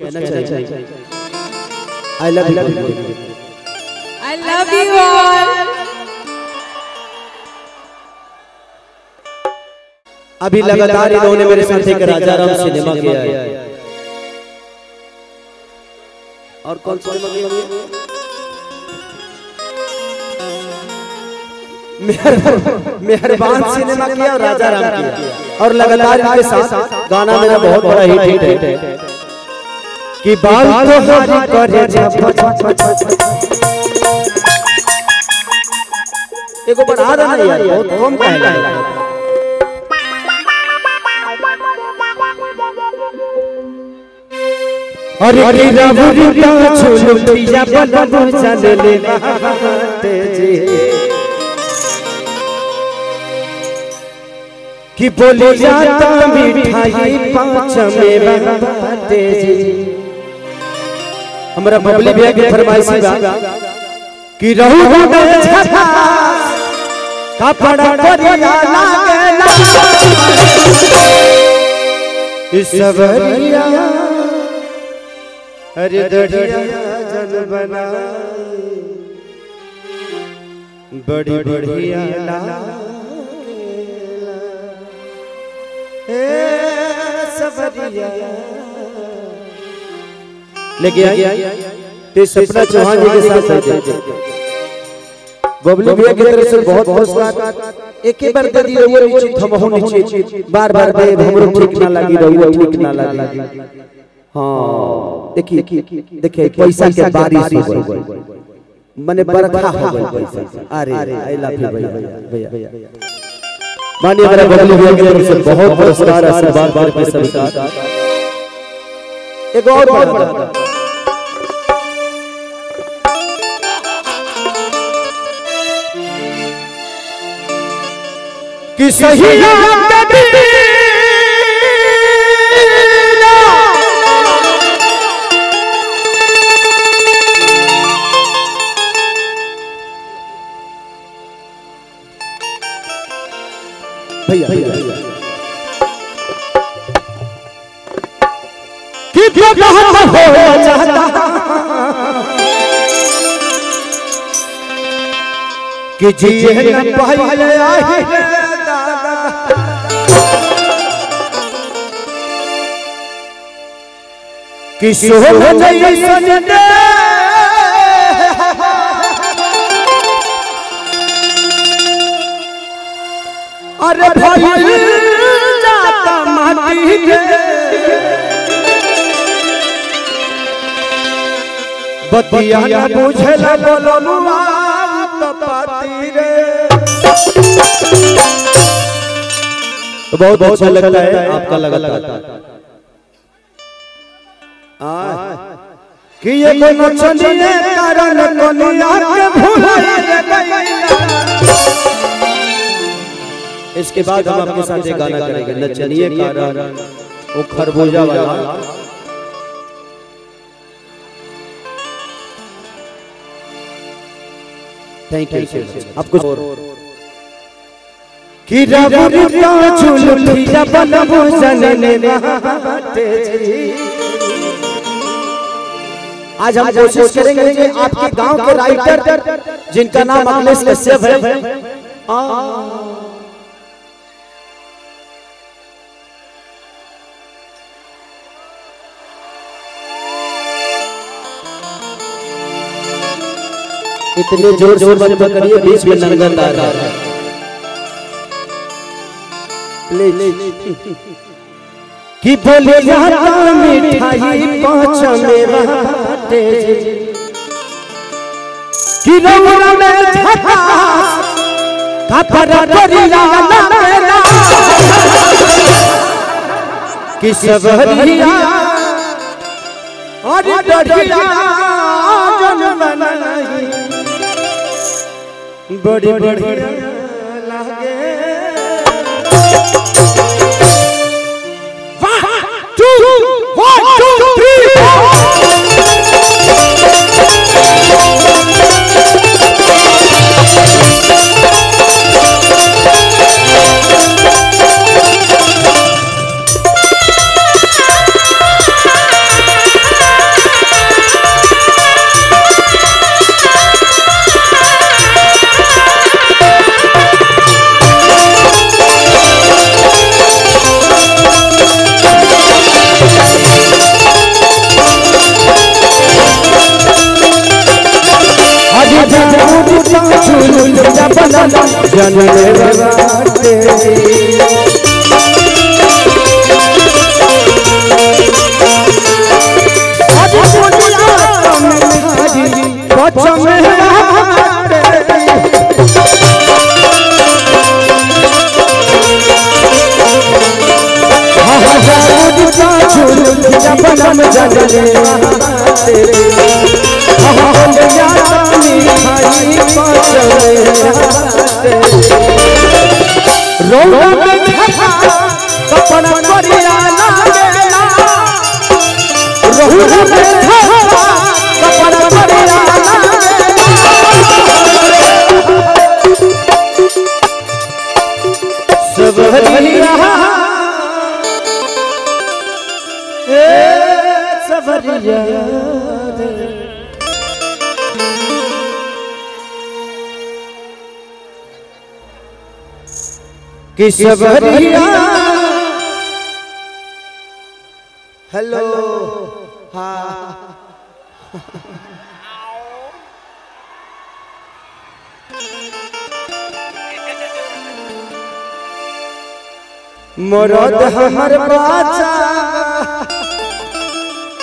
कहना चाहिए I love you all. अभी लगातार इन्होंने मेरे साथ एक राजा राम सिनेमा किया है और कौन सा मेहरबान सिनेमा किया और राजा राम किया और लगातार इनके साथ गाना मेरा बहुत बड़ा हिट है कि बाल तो हरी करे एको बढ़ा रहा है यार बहुत कम कहना है और अरे रबुरिया छोलो पिया बलबो चले तेजी कि बोले जाता मिठाई पाँच में तेजी। हमारा बबली भैया की फरमाइश बा कि रहू गए छपा कपड़ा करिया लागे लागे इसवरिया अरे दरिया जन बनाई बड़ी बढ़िया लेके आइए ते सपना चौहान जी के साथ बबली भैया की तरफ से बहुत बहुत एक ही बार दे दियो ये उचित हम हो नीचे बार बार दे हमरो ठीक ना लागी रहुआ ठीक ना लागी। हाँ देखिए देखिए पैसा के बारिश हो गई मने बरखा हो गई पैसा। अरे आई लव यू भैया भैया माननीय मेरा बबली भैया के तरफ से बहुत पुरस्कार आशीर्वाद बार बार स्वीकार। एक और बड़ा कि सही है भैया कि जिए न पाए आए कि शोभा जाए अरे जाता माटी के बतिया ना बुझेला बोलनुआ तो पाती रे। बहुत अच्छा लगता है आपका लगातार आ कि ये कोनो चलिए कारण कोनो यार भुलाए गईला। इसके बाद हम आपके साथ एक गाना करेंगे नचनिए कारण वो खरबूजा वाला थैंक यू आपको कि रबुरिया छोलो पिया बलबो चले तेजी। आज हम कोशिश करेंगे कि आपके गांव के राइटर जिनका नाम अखिलेश कश्यप है इतने जोर जोर से करिए बीच में नंगन आ रहा है कि बोले जाता मिठाई पाँच में तेजी कि रंगना में छटा कपड़ा करिया लगेला कि सबरिया और डरिया जन बनाई बड़ी बढ़िया लागे किसवरिया हेलो हा मोरद हमर बाचा